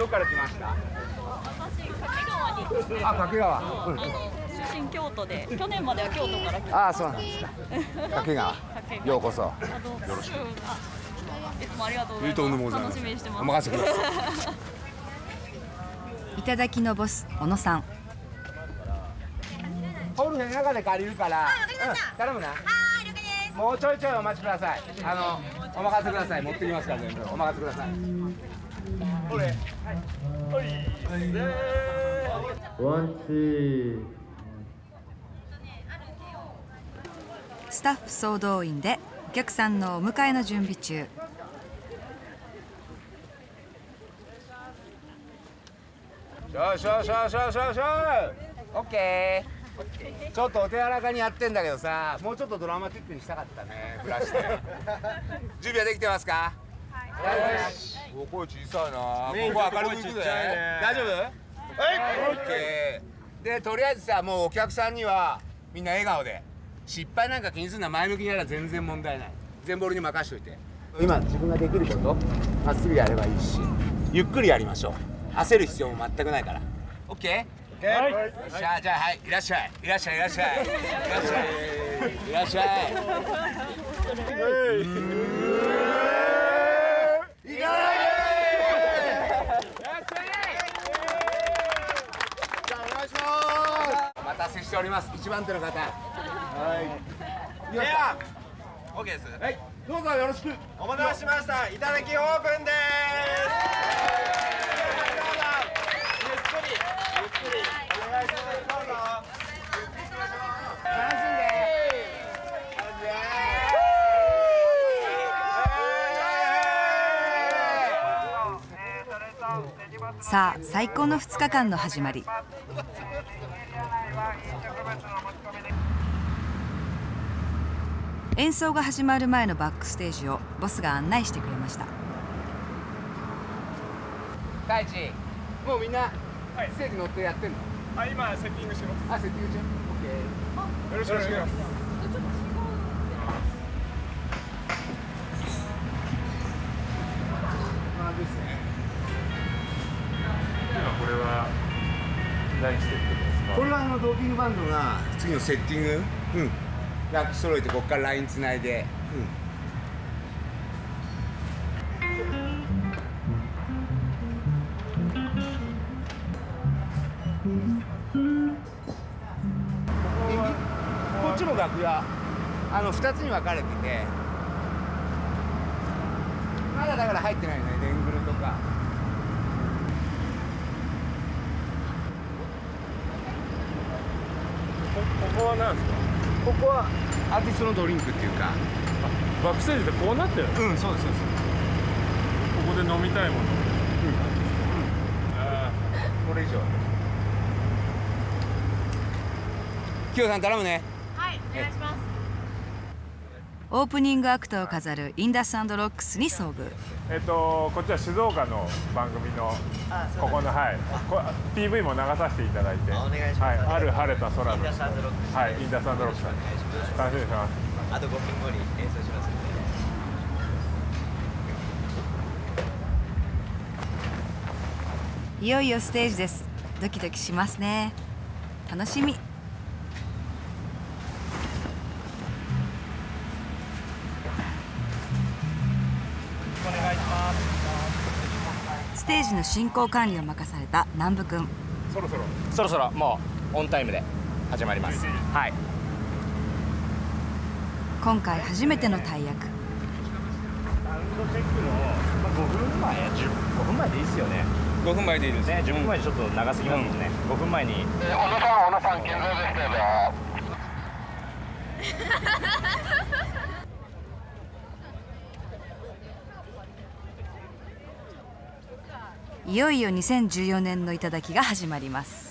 どっから来ました？私、掛川に住んでる。あ、掛川。うん、出身京都で、去年までは京都から来て。ああ、そうなんですか。掛川。ようこそ。よろしく。いつもありがとうございます。楽しみにしてます。お任せください。頂きのボス、小野さん。ホールの中で借りるから。頼むな。もうちょいちょいお待ちください。お任せください。持ってきますから全部。お任せください。これ。はい。ワンチー。スタッフ総動員でお客さんのお迎えの準備中。オッケー。ちょっとお手柔らかにやってんだけどさ、もうちょっとドラマティックにしたかったね。フラッシュで準備はできてますか？はい。お声小さいな。ここ明るくいくぜ。大丈夫？はい。オッケー。でとりあえずさ、もうお客さんにはみんな笑顔で、失敗なんか気にするのは前向きにやれば全然問題ない。全部俺に任しといて。今自分ができること、まっすぐやればいいし、ゆっくりやりましょう。焦る必要も全くないから。オッケー？はい、じゃあはい、いらっしゃい、いらっしゃい、いらっしゃい、いらっしゃい、いらっしゃい。お待たせしております、一番手の方。はい。では、オッケーです。はい、どうぞよろしく。お待たせしました。いただきオープンです。さあ、最高の2日間の始まり。演奏が始まる前のバックステージをボスが案内してくれました。大地、もうみんなステージ乗ってやってるの？あ、今セッティングしてます。あ、セッティング中。オッケー。よろしくお願いします。まあですね。今これは何してるんですか？これはドーピングバンドが次のセッティング、ラック揃えてここからラインつないで。楽屋2つに分かれてて、まだだから入ってないよね、デングルとか。ここは何ですか？ここはアーティストのドリンクっていうか、バックステージってこうなってる。うん、そうですそうです。ここで飲みたいもの、これ以上キヨさん頼むね。お願いします。オープニングアクトを飾るインダス&ロックスに遭遇。こっちは静岡の番組のここの、はい、PV も流させていただいて、はい、ある晴れた空の、はい、インダス&ロックス。楽しみにします。あと5分後に演奏しますので。いよいよステージです。ドキドキしますね。楽しみ。ステージの進行管理を任された南部君。そろそろもうオンタイムで始まります。はい。今回初めての大役。サウンドチェックの5分前、5分前でいいですよね。5分前でいいですね。10分前ちょっと長すぎますもんね。5分前に。小野さん現在ですね。いよいよ2014年の頂が始まります。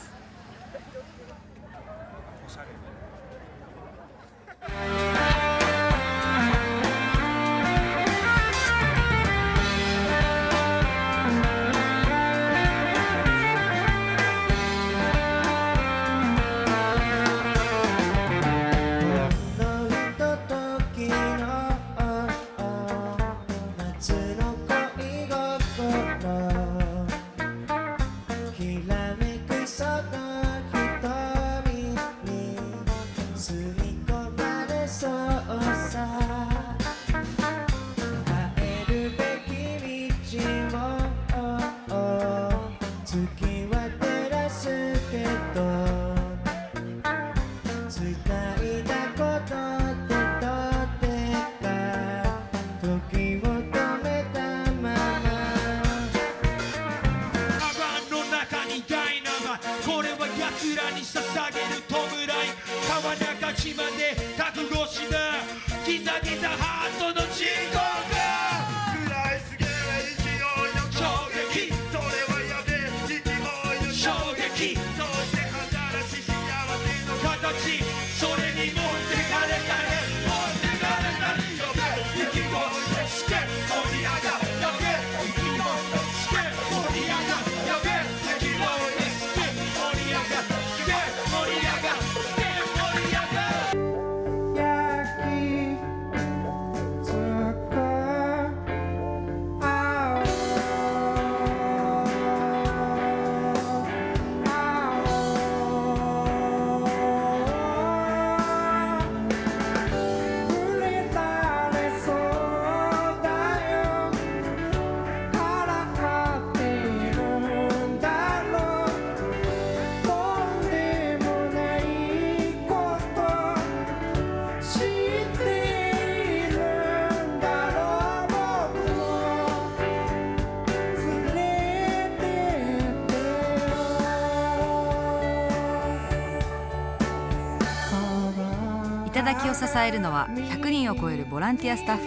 頂を支えるのは100人を超えるボランティアスタッフ。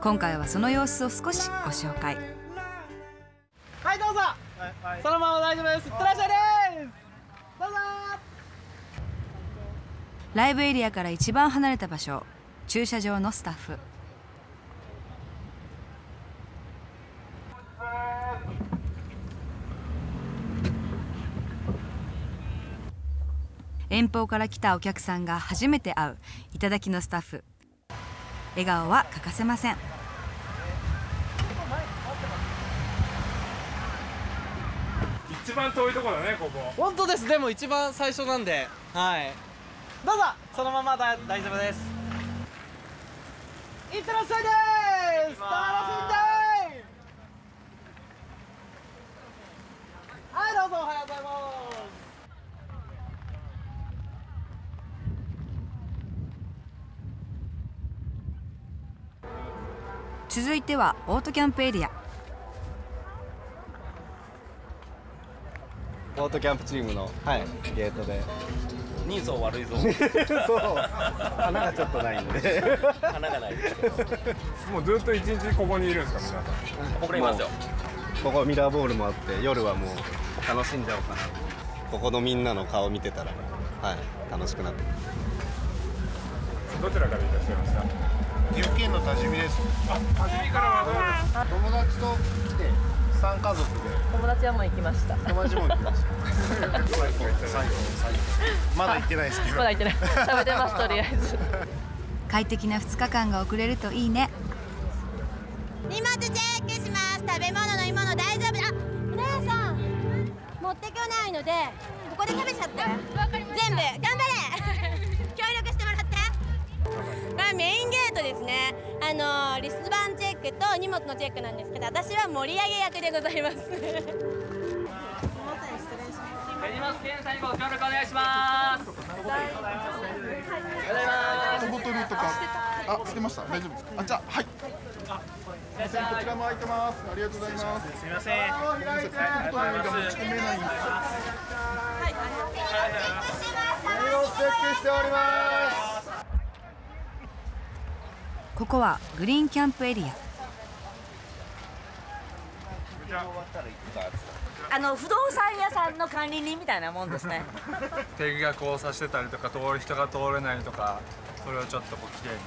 今回はその様子を少しご紹介。はいどうぞ、はい、そのまま大丈夫です。いってらっしゃいです。どうぞ。ライブエリアから一番離れた場所、駐車場のスタッフ。遠方から来たお客さんが初めて会う頂のスタッフ。笑顔は欠かせません。一番遠いとこだね、ここ。本当です。でも一番最初なんで、はい。どうぞ、そのまま大丈夫です。いってらっしゃいです。はい、どうぞ、おはようございます。続いてはオートキャンプエリア。オートキャンプチームの、はい、ゲートで。人相悪いぞ。そう。花がちょっとないんで。花がない。もうずっと一日ここにいるんですか、皆さん。ここにいますよ。ここミラーボールもあって、夜はもう楽しんじゃおうかな。ここのみんなの顔見てたら、はい、楽しくなって。どちらからいらっしゃいました。岐阜県の多治見です。あ、多治見からわざわざ友達と来て3家族で。友達はもう行きました。友達も行きました。まだ行ってないですけど。まだ行ってない。食べてますとりあえず。快適な2日間が送れるといいね。荷物チェックします。食べ物飲み物大丈夫。あ、お姉さん持ってこないのでここで食べちゃって。全部頑張れ。協力してもらって。メインゲートですね。リスバンチェックと荷物のチェックなんですけど、私は盛り上げ役でございます。すみません、失礼します。やります。検査にご協力お願いします。ボトルとか、あ、捨てました。大丈夫ですか。あ、じゃあ、はい。こちらも開いてます。ありがとうございます。すみません。はい、荷物チェックしております。ここはグリーンキャンプエリア。不動産屋さんの管理人みたいなもんですね。敵が交差してたりとか、通る人が通れないとか、それをちょっとこう綺麗に。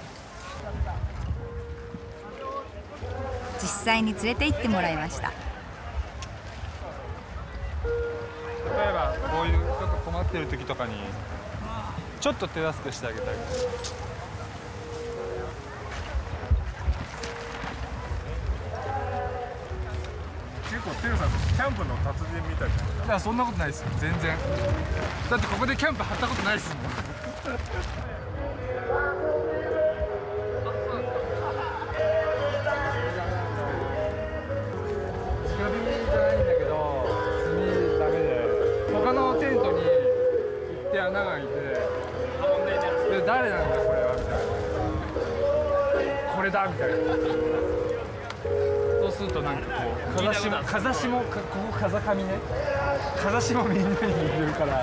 実際に連れて行ってもらいました。例えば、こういう人が困ってる時とかに、ちょっと手助けしてあげたり。キャンプの達人みたいじゃないですか。いや、そんなことないですよ、全然。だってここでキャンプ張ったことないですもん。近火じゃないんだけど、炭ダメで他のテントに行って穴が開いて、で誰なんだこれはみたいな、これだみたいな。そうするとなんかこう風下ここ風上ね、風下みんなにいるから、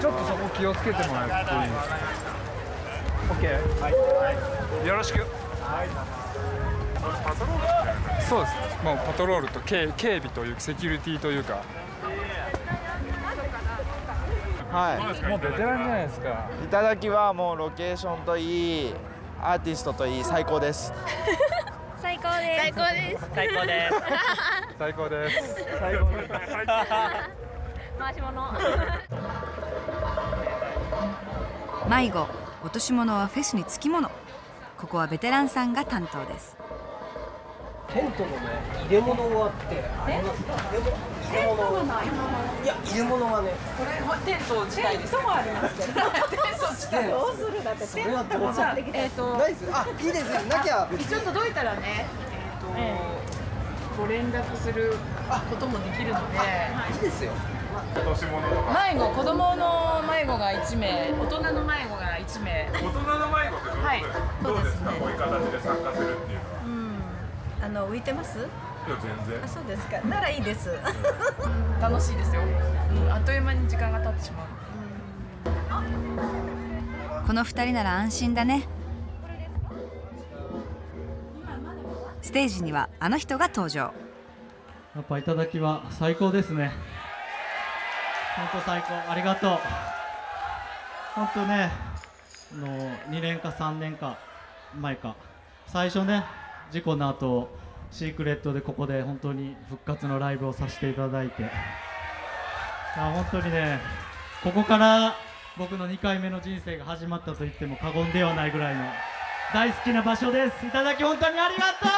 ちょっとそこ気をつけてもらっていいですか。OK、はい、よろしく。はい、そうです、もうパトロールと警備というセキュリティというか、はい、もうベテランじゃないですか。頂はもうロケーションといい、アーティストといい、最高です。最高です。最高です。最高です。最高です。回し物。迷子、落とし物はフェスにつきもの。ここはベテランさんが担当です。テントのね、入れ物があって、ありますか。テントがない。いや、入れ物はね。これテント自体です。テントもあります。テント自体。どうするだって。それはどうじゃ。ないです。あ、いいです。なきゃ。ちょっと届いたらね。ご連絡することもできるので。いいですよ。迷子、子供の迷子が1名、大人の迷子が1名。大人の迷子ってどうですか。こういう形で参加するっていうのは。浮いてます？いや全然。あ、そうですか。ならいいです。楽しいですよ。あっという間に時間が経ってしまう。この2人なら安心だね。ステージにはあの人が登場。やっぱ頂は最高ですね。本当最高。ありがとう。本当ね、2年か3年か前か、最初ね、事故の後シークレットでここで本当に復活のライブをさせていただいて、本当にね、ここから僕の2回目の人生が始まったと言っても過言ではないぐらいの大好きな場所です。いただき本当にありがとう。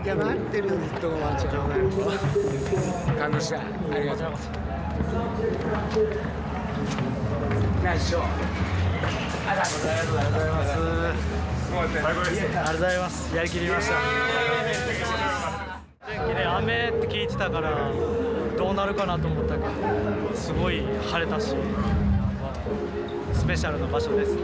頂は待ってるんです。どうもありがとうございます。感動した。ありがとうございます。ナイスショー。ありがとうございます。ありがとうございます。やりきりました。天気で雨って聞いてたからどうなるかなと思ったけど、すごい晴れたし、スペシャルな場所ですね。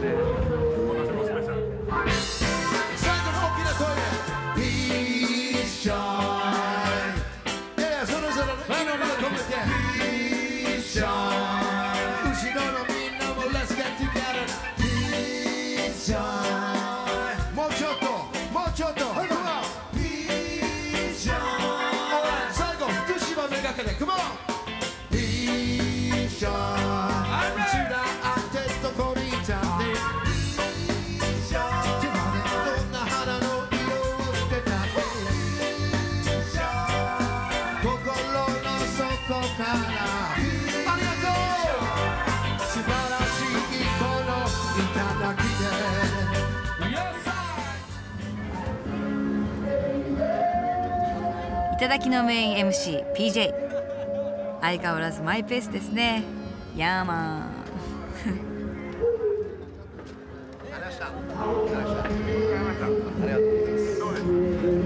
頂のメイン MC、PJ。相変わらずマイペースですね。ヤーマン。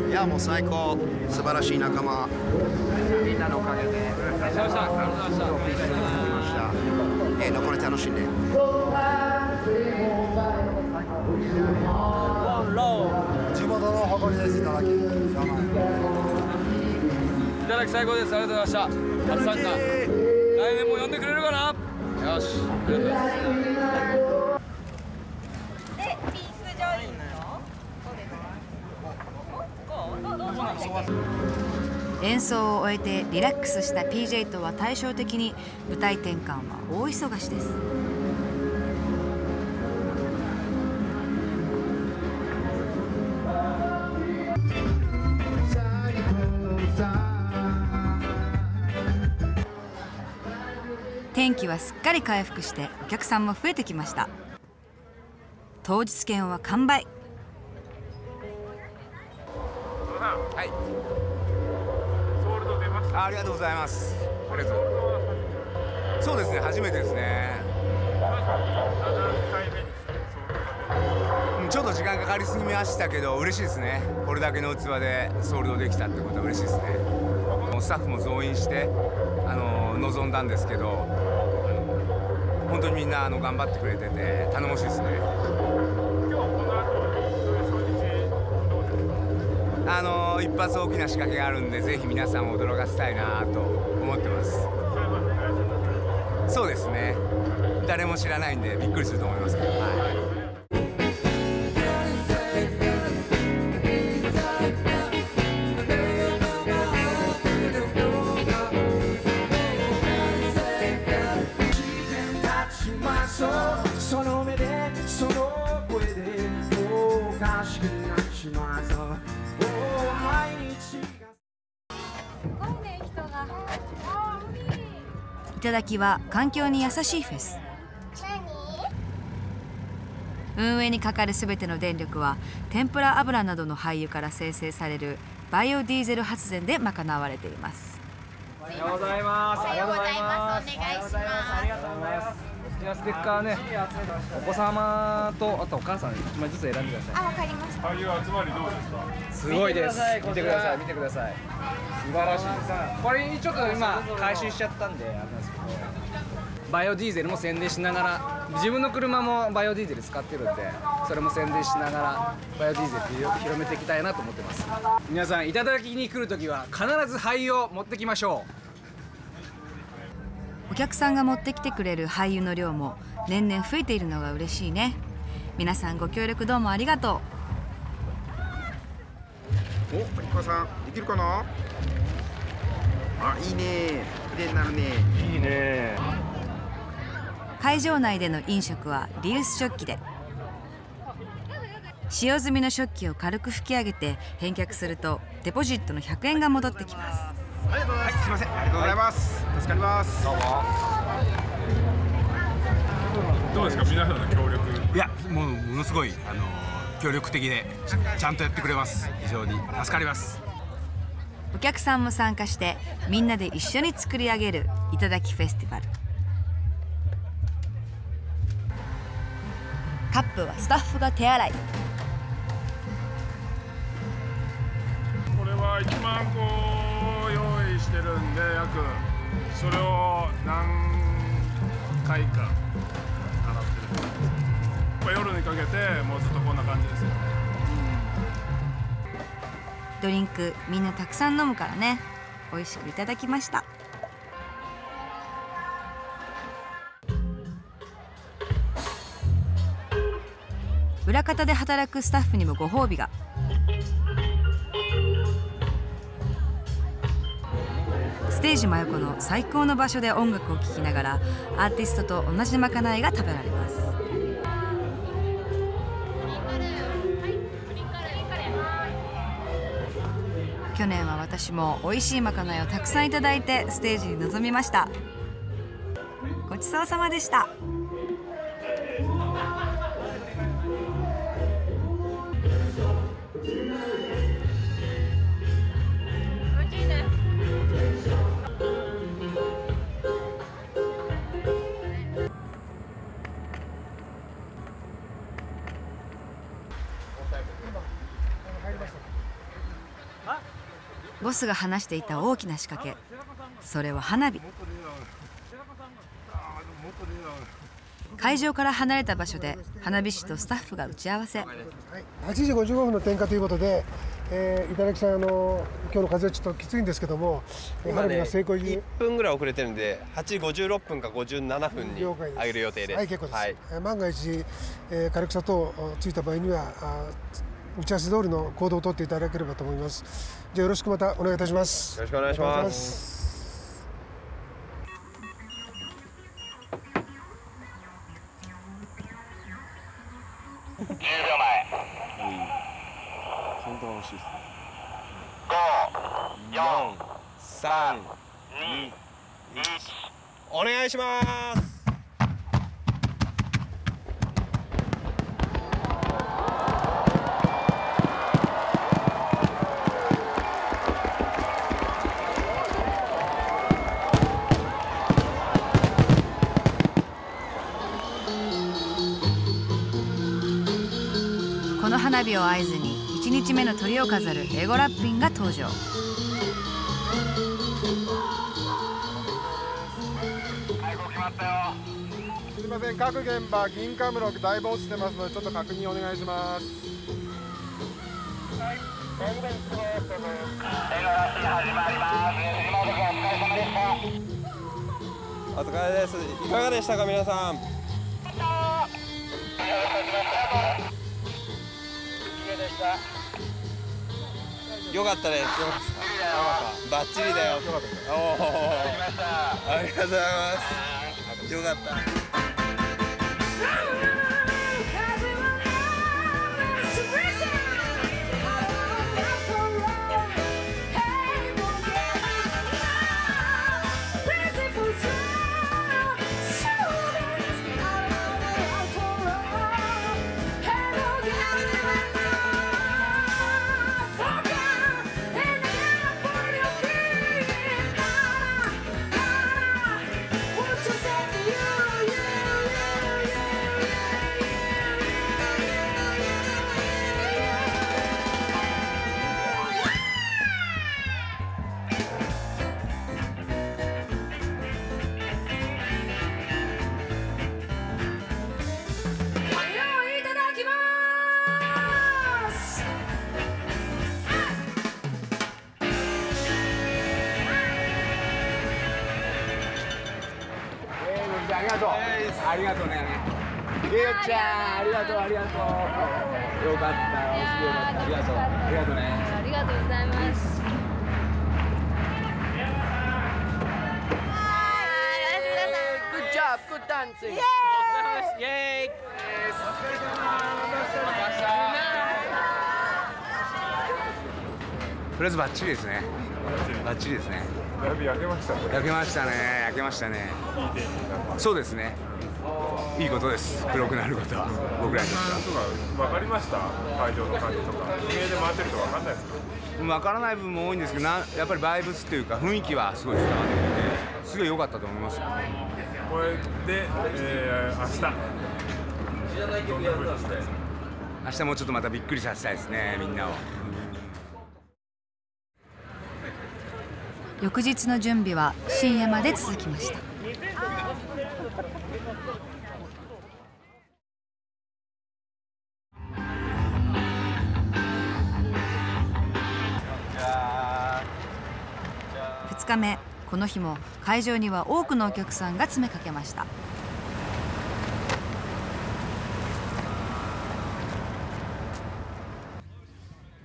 いやもう最高、素晴らしい仲間。みんなのおかげで。これ楽しんで。地元の誇りです。いただき。いただき最高です。ありがとうございました。たくさんが来年も呼んでくれるかな。よし。ありがとうございます。で、ピースジョインの演奏を終えてリラックスした PJ とは対照的に舞台転換は大忙しです。天気はすっかり回復してお客さんも増えてきました。当日券は完売。はい。ソールド出ました。ありがとうございます。ありがとう。そうですね、初めてですね。ちょっと時間かかりすぎましたけど嬉しいですね。これだけの器でソールドできたってことは嬉しいですね。スタッフも増員して臨んだんですけど、本当にみんな頑張ってくれてて頼もしいですね。一発大きな仕掛けがあるんで、ぜひ皆さんを驚かせたいなと思ってます。そうですね、誰も知らないんでびっくりすると思いますけど、はい。頂きは環境に優しいフェス。運営にかかる全ての電力は天ぷら油などの廃油から生成されるバイオディーゼル発電で賄われています。おはようございます。おはようございます。お願いします。ありがとうございます。じゃあステッカーね、お子様とあとお母さん1枚ずつ選んでください。あ、わかりました。廃油集まりどうですか？すごいです。見てください、見てください、素晴らしいです。これにちょっと今回収しちゃったんであれなんですけど、バイオディーゼルも宣伝しながら、自分の車もバイオディーゼル使ってるんで、それも宣伝しながらバイオディーゼルを広めていきたいなと思ってます。皆さん頂きに来るときは必ず廃油を持ってきましょう。お客さんが持ってきてくれる廃油の量も年々増えているのが嬉しいね。皆さんご協力どうもありがとう。おっ、パキパさんできるかな？あ、いいね、綺麗になるね。いいね。会場内での飲食はリユース食器で、使用済みの食器を軽く拭き上げて返却するとデポジットの100円が戻ってきます。ありがとうございます。すいません、ありがとうございます。助かります。どうもどうですか、皆さんの協力。いや、もうものすごい協力的でちゃんとやってくれます。非常に助かります。お客さんも参加してみんなで一緒に作り上げるいただきフェスティバル。カップはスタッフが手洗い。これは1万個用意してるんで、約それを何回か洗ってる。まあ、夜にかけてもうずっとこんな感じですよね。うん、ドリンクみんなたくさん飲むからね。美味しくいただきました。裏方で働くスタッフにもご褒美が。ステージ真横の最高の場所で音楽を聴きながらアーティストと同じまかないが食べられます。去年は私も美味しいまかないをたくさんいただいてステージに臨みました。ごちそうさまでした。ボスが話していた大きな仕掛け、それは花火。会場から離れた場所で花火師とスタッフが打ち合わせ。8時55分の点火ということで、頂さん今日の風はちょっときついんですけども、花火が成功1分ぐらい遅れてるんで、8時56分か57分に上げる予定です。はい、結構です。はい、万が一、枯れ草等ついた場合には打ち合わせ通りの行動を取っていただければと思います。じゃあよろしくまたお願いいたします。よろしくお願いします。10秒前。本当に欲しいですね。5、4、3、2、1。お願いします。この花火を合図に1日目の鳥を飾るエゴラッピンが登場。はい、こう決まったよ。すいません、各現場銀カムロだいぶ落ちてますのでちょっと確認お願いします。はい、大丈夫です。エゴラッピン始まります。お疲れ様でした。お疲れです。いかがでしたか皆さん。よかったです。バッチリだよ。ありがとうございます。よかった。ありがとう。ありがとうね。りゅうちゃん、ありがとう、ありがとう。よかったよ。ありがとう。ありがとうね。ありがとうございます。Good job, good dancing. イエーイ。とりあえずバッチリですね。バッチリですね。だいぶ焼けましたね。焼けましたね。焼けましたね。そうですね。いいことです。黒くなることは僕らにとっては。わかりました。会場の感じとか。地名で回ってるとわかんないですか。わからない部分も多いんですけど、やっぱりバイブスというか雰囲気はすごい伝わってくるので、すごい良かったと思います。これで、明日どんな風にしたいですか。明日もうちょっとまたびっくりさせたいですね。みんなを。翌日の準備は深夜まで続きました。2日目、この日も会場には多くのお客さんが詰めかけました。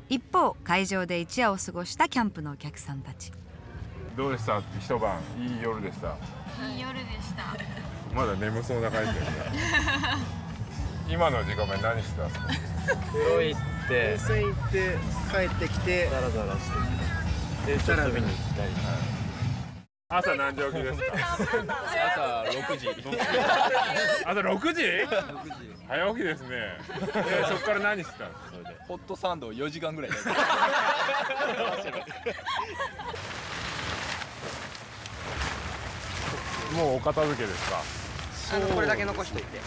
一方、会場で一夜を過ごしたキャンプのお客さんたち。どうでした？一晩いい夜でした。いい夜でした。まだ眠そうな感じですね。今の時間まで何してたんですか？遠いって、遠いって帰ってきて、ダラダラして、でちょっと見に行ったり。朝何時起きですか？朝6時。朝6時？早起きですね。そこから何してたんですか？それでホットサンドを4時間ぐらい。もうお片付けですか。これだけ残しておいて。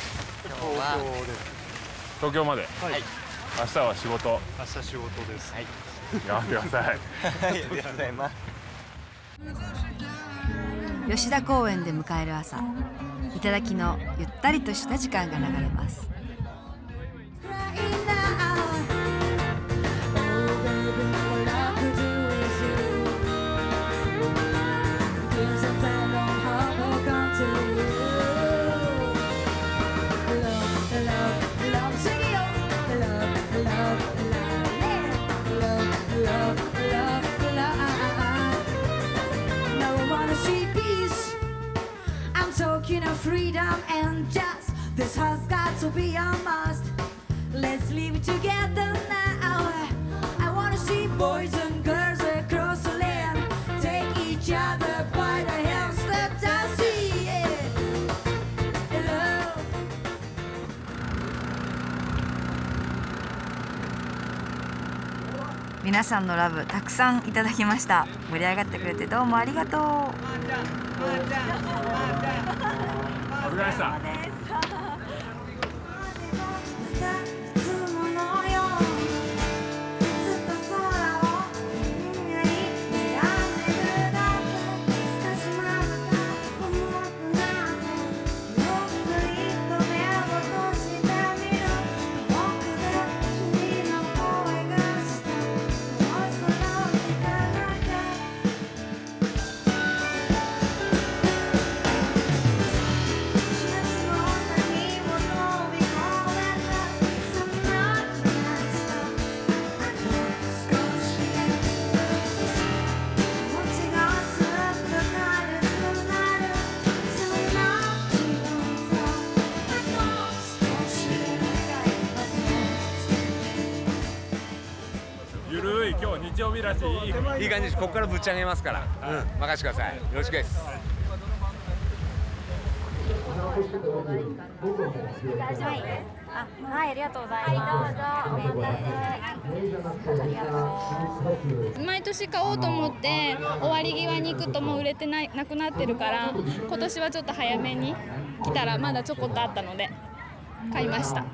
東京まで。はい。明日は仕事。明日仕事です。はい。やめてください。ありがとうございます。吉田公園で迎える朝、頂きのゆったりとした時間が流れます。Freedom and just this has got to be a must. Let's live it together now. I want to see boys and girls across the land take each other by the hands. Let's just see it. Hello. 皆さんのラブたくさんいただきました。盛り上がってくれてどうもありがとう。お疲れ様です。今日日曜日らしいいい感じです。ここからぶっちゃけますから、うん、任せてください。よろしくです。はい、ありがとうございます。毎年買おうと思って終わり際に行くともう売れてなくなってるから、今年はちょっと早めに来たらまだちょこっとあったので買いました。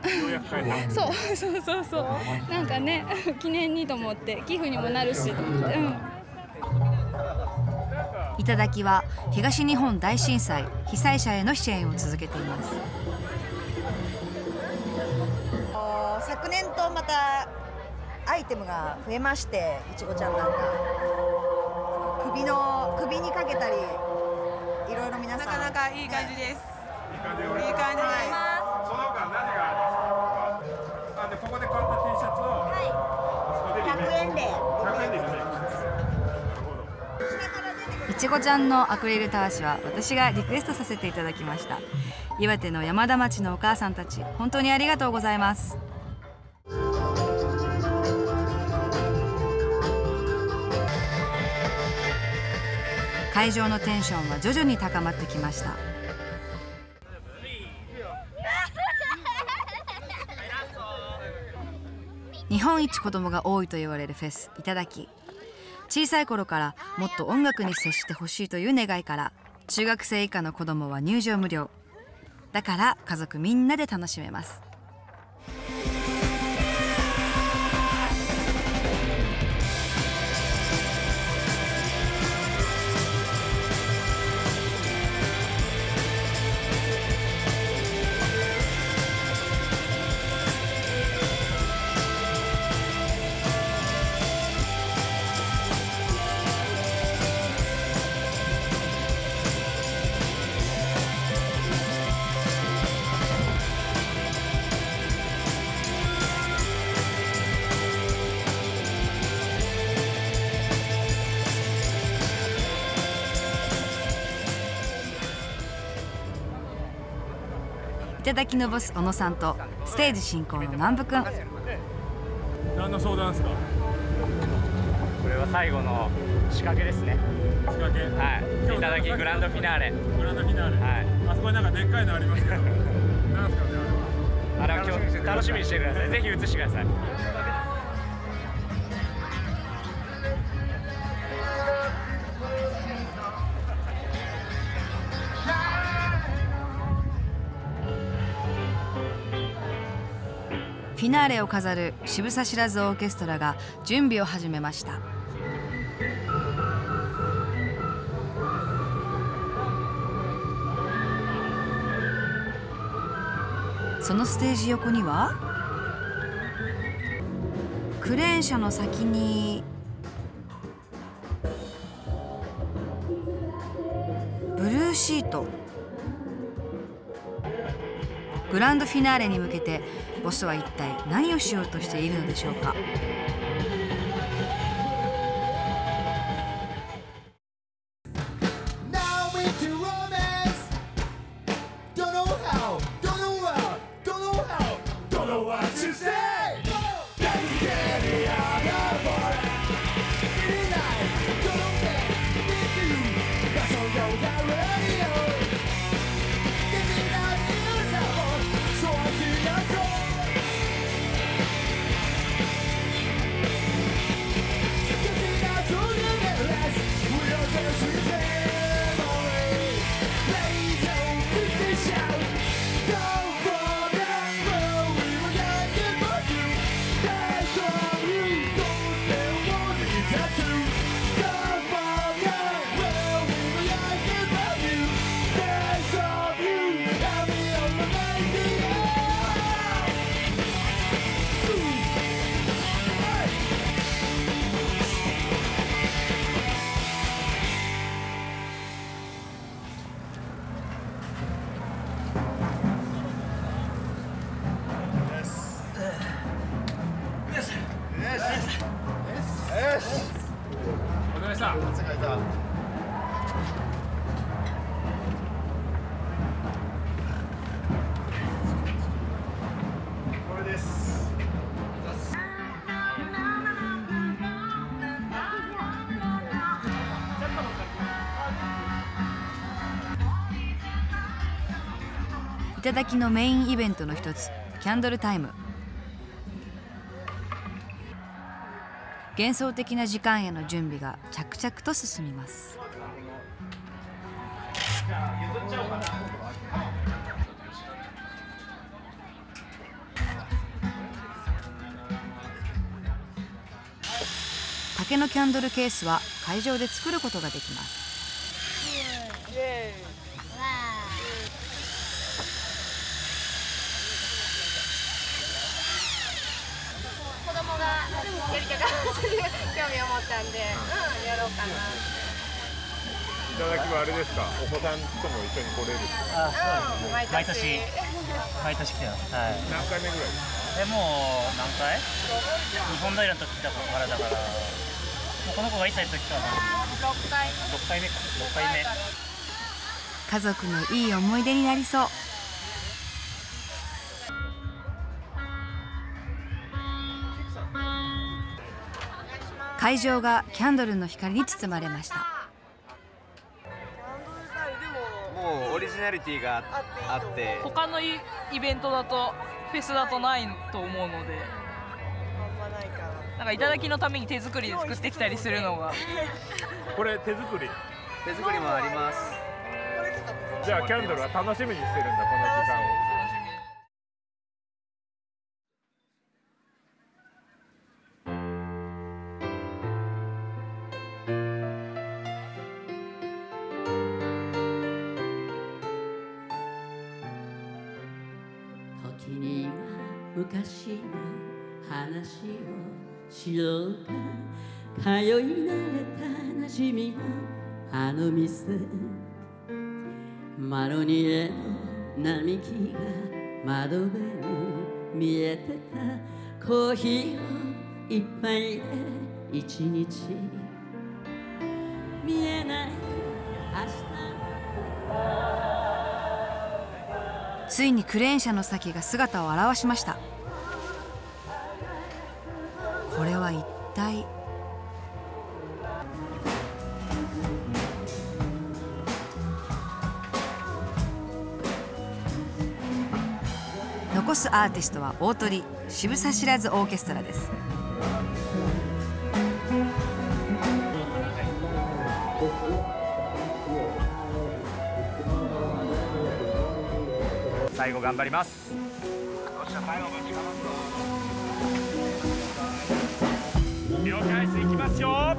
そうそうそうそう、なんかね記念にと思って寄付にもなるし、頂きは東日本大震災被災者への支援を続けています。昨年とまたアイテムが増えまして、いちごちゃんなんか首にかけたりいろいろ皆さん、なかなかいい感じです。いい感じです。その他何があるんですか？でここで買った T シャツを、はい、100円でいちごちゃんのアクリルたわしは私がリクエストさせていただきました。岩手の山田町のお母さんたち、本当にありがとうございます。会場のテンションは徐々に高まってきました。日本一子供が多いと言われるフェス頂き、小さい頃からもっと音楽に接してほしいという願いから、中学生以下の子どもは入場無料だから家族みんなで楽しめます。頂きのボス小野さんとステージ進行の南部くん。何の相談ですか？これは最後の仕掛けですね。仕掛け。はい。頂きグランドフィナーレ。グランドフィナーレ。はい。あそこになんかでっかいのありますけど。なんですかねあれは。あれは今日楽しみにしてください。ぜひ映してください。フィナーレを飾る渋さ知らずオーケストラが準備を始めました。そのステージ横にはクレーン車の先にブルーシート。グランドフィナーレに向けてボスは一体何をしようとしているのでしょうか。頂きのメインイベントの一つ、キャンドルタイム。幻想的な時間への準備が着々と進みます。竹のキャンドルケースは会場で作ることができます。子供がやりたかった興味を持ったんで、うん、やろうかなって。いただきはあれですか、お子さんとも一緒に来れる。うん、毎年来てます。はい。何回目ぐらいですか。でも何回？日本平の時からだから、この子が1歳の時から6回目か。6回目。家族のいい思い出になりそう。会場がキャンドルの光に包まれました。もうオリジナリティがあって、他のイベントだとフェスだとないと思うので、なんか頂きのために手作りで作ってきたりするのがこれ手作りもあります。じゃあキャンドルは楽しみにしてるんだ、この時間を。時には昔の話をしようか、通い慣れた馴染みのあの店、マロニエの並木が窓辺に見えてた、コーヒーを一杯で一日、見えない明日。ついにクレーン車の先が姿を現しました。これは一体。残すアーティストは大鳥渋さ知らずオーケストラです。最後頑張ります。了解です。いきますよ。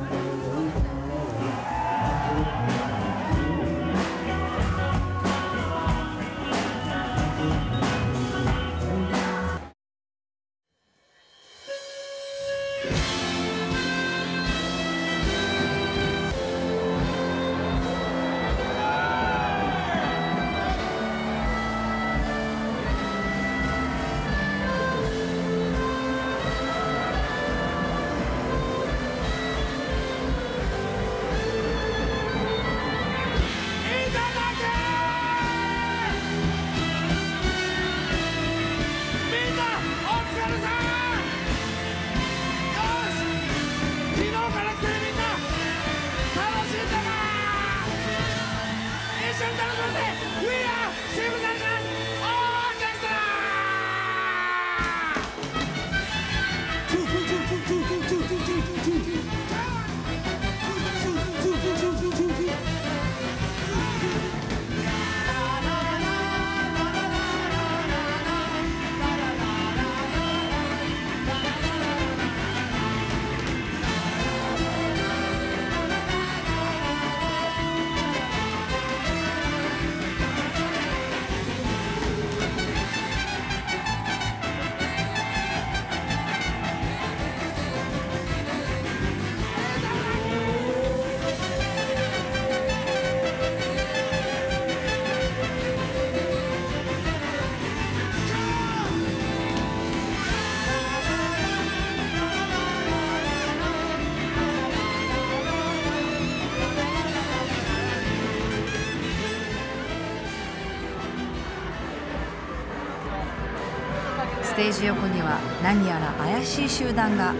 ステージ横には何やら怪しい集団が。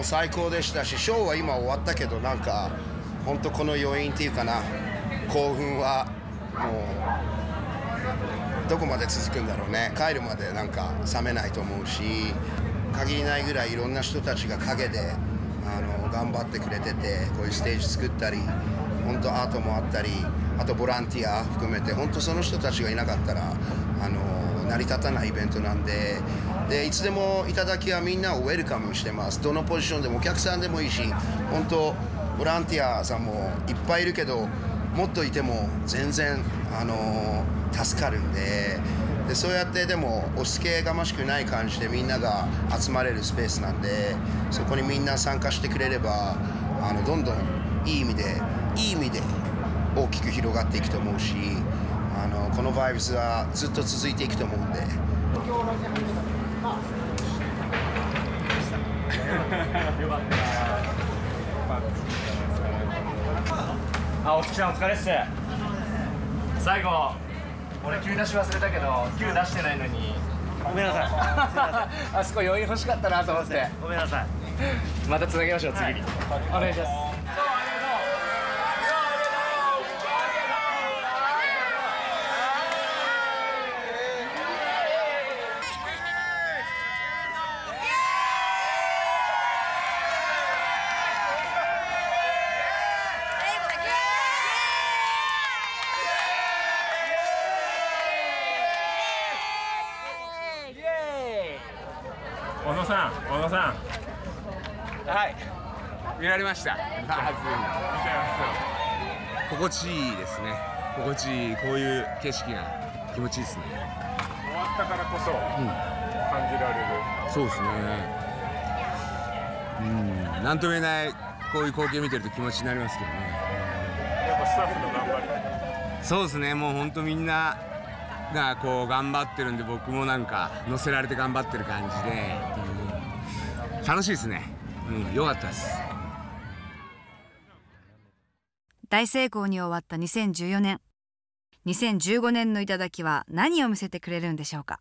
も最高でしたし、ショーは今終わったけど、なんか本当この余韻っていうかな、興奮はもうどこまで続くんだろうね。帰るまでなんか冷めないと思うし、限りないぐらいいろんな人たちが陰で頑張ってくれてて、こういうステージ作ったり、本当アートもあったり、あとボランティア含めて、本当その人たちがいなかったら成り立たないイベントなんで、いつでもいただきはみんなをウェルカムしてます。どのポジションでも、お客さんでもいいし、本当ボランティアさんもいっぱいいるけど、もっといても全然助かるんで。でそうやって、でも押し付けがましくない感じでみんなが集まれるスペースなんで、そこにみんな参加してくれればどんどんいい意味で大きく広がっていくと思うし、このバイブスはずっと続いていくと思うんで。お疲れっす。最後俺急出し忘れたけど、急出してないのにごめんなさい。あそこ余韻欲しかったなと思って、ごめんなさい。またつなげましょう、次に。お願いします。小野さん、はい、見られました。心地いいですね。心地いい、こういう景色が気持ちいいですね。終わったからこそ感じられる。うん、そうですね。うん、なんとも言えないこういう光景見てると気持ちになりますけどね。やっぱスタッフの頑張り。そうですね。もう本当みんながこう頑張ってるんで、僕もなんか乗せられて頑張ってる感じで、楽しいですね。うん、良かったです。大成功に終わった2014年。2015年の頂は何を見せてくれるんでしょうか。